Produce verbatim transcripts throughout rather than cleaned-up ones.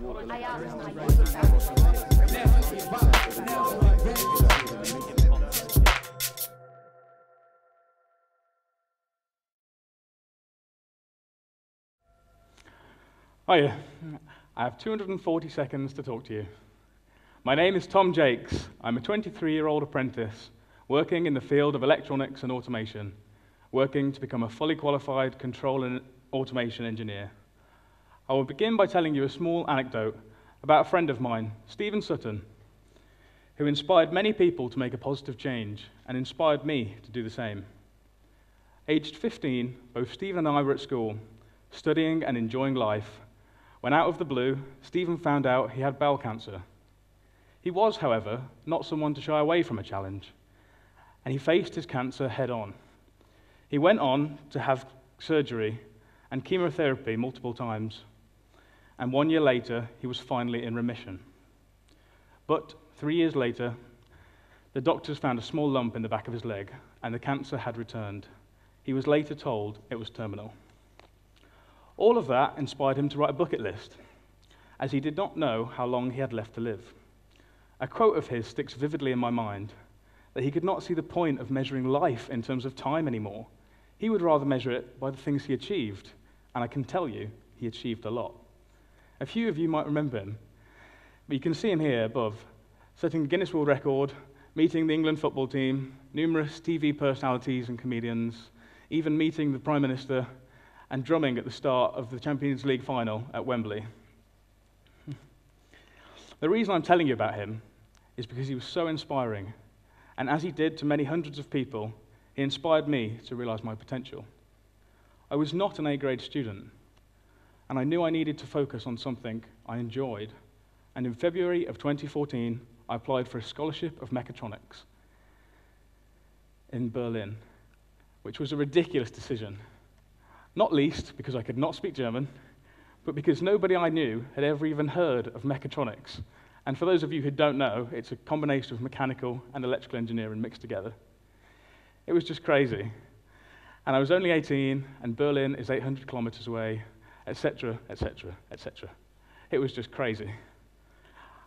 Hiya, I have two hundred forty seconds to talk to you. My name is Tom Jacques. I'm a twenty-three-year-old apprentice working in the field of electronics and automation, working to become a fully qualified control and automation engineer. I will begin by telling you a small anecdote about a friend of mine, Stephen Sutton, who inspired many people to make a positive change and inspired me to do the same. Aged fifteen, both Stephen and I were at school, studying and enjoying life, when out of the blue, Stephen found out he had bowel cancer. He was, however, not someone to shy away from a challenge, and he faced his cancer head-on. He went on to have surgery and chemotherapy multiple times, and one year later, he was finally in remission. But three years later, the doctors found a small lump in the back of his leg, and the cancer had returned. He was later told it was terminal. All of that inspired him to write a bucket list, as he did not know how long he had left to live. A quote of his sticks vividly in my mind, that he could not see the point of measuring life in terms of time anymore. He would rather measure it by the things he achieved, and I can tell you, he achieved a lot. A few of you might remember him, but you can see him here above, setting the Guinness World Record, meeting the England football team, numerous T V personalities and comedians, even meeting the Prime Minister, and drumming at the start of the Champions League final at Wembley. The reason I'm telling you about him is because he was so inspiring, and as he did to many hundreds of people, he inspired me to realize my potential. I was not an A-grade student, and I knew I needed to focus on something I enjoyed, and in February of twenty fourteen, I applied for a scholarship of mechatronics in Berlin, which was a ridiculous decision, not least because I could not speak German, but because nobody I knew had ever even heard of mechatronics. And for those of you who don't know, it's a combination of mechanical and electrical engineering mixed together. It was just crazy. And I was only eighteen, and Berlin is eight hundred kilometers away, et cetera, et cetera, et cetera. It was just crazy.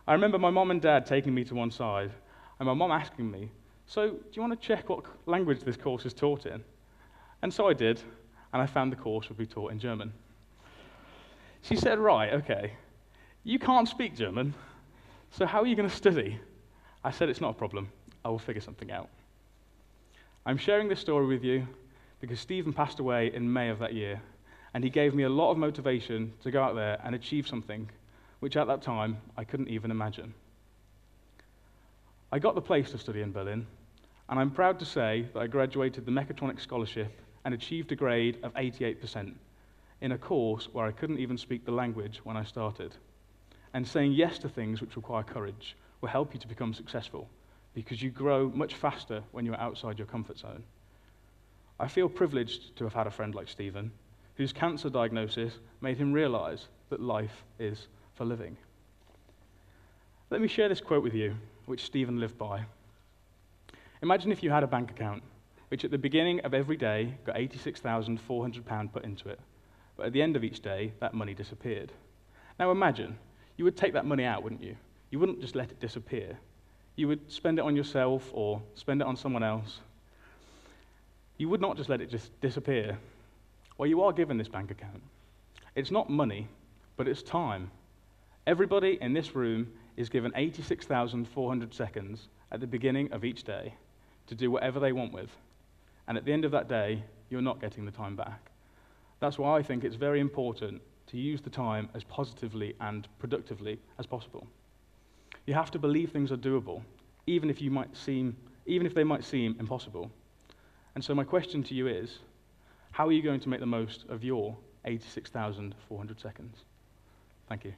I remember my mom and dad taking me to one side, and my mom asking me, "So, do you want to check what language this course is taught in?" And so I did, and I found the course would be taught in German. She said, "Right, okay, you can't speak German, so how are you going to study?" I said, "It's not a problem. I will figure something out." I'm sharing this story with you because Stephen passed away in May of that year, and he gave me a lot of motivation to go out there and achieve something which at that time I couldn't even imagine. I got the place to study in Berlin, and I'm proud to say that I graduated the mechatronics scholarship and achieved a grade of eighty-eight percent in a course where I couldn't even speak the language when I started. And saying yes to things which require courage will help you to become successful, because you grow much faster when you're outside your comfort zone. I feel privileged to have had a friend like Stephen, whose cancer diagnosis made him realize that life is for living. Let me share this quote with you, which Stephen lived by. Imagine if you had a bank account, which at the beginning of every day got eighty-six thousand four hundred pounds put into it, but at the end of each day, that money disappeared. Now imagine, you would take that money out, wouldn't you? You wouldn't just let it disappear. You would spend it on yourself or spend it on someone else. You would not just let it just disappear. Well, you are given this bank account. It's not money, but it's time. Everybody in this room is given eighty-six thousand four hundred seconds at the beginning of each day to do whatever they want with. And at the end of that day, you're not getting the time back. That's why I think it's very important to use the time as positively and productively as possible. You have to believe things are doable, even if you might seem, even if they might seem impossible. And so my question to you is, how are you going to make the most of your eighty-six thousand four hundred seconds? Thank you.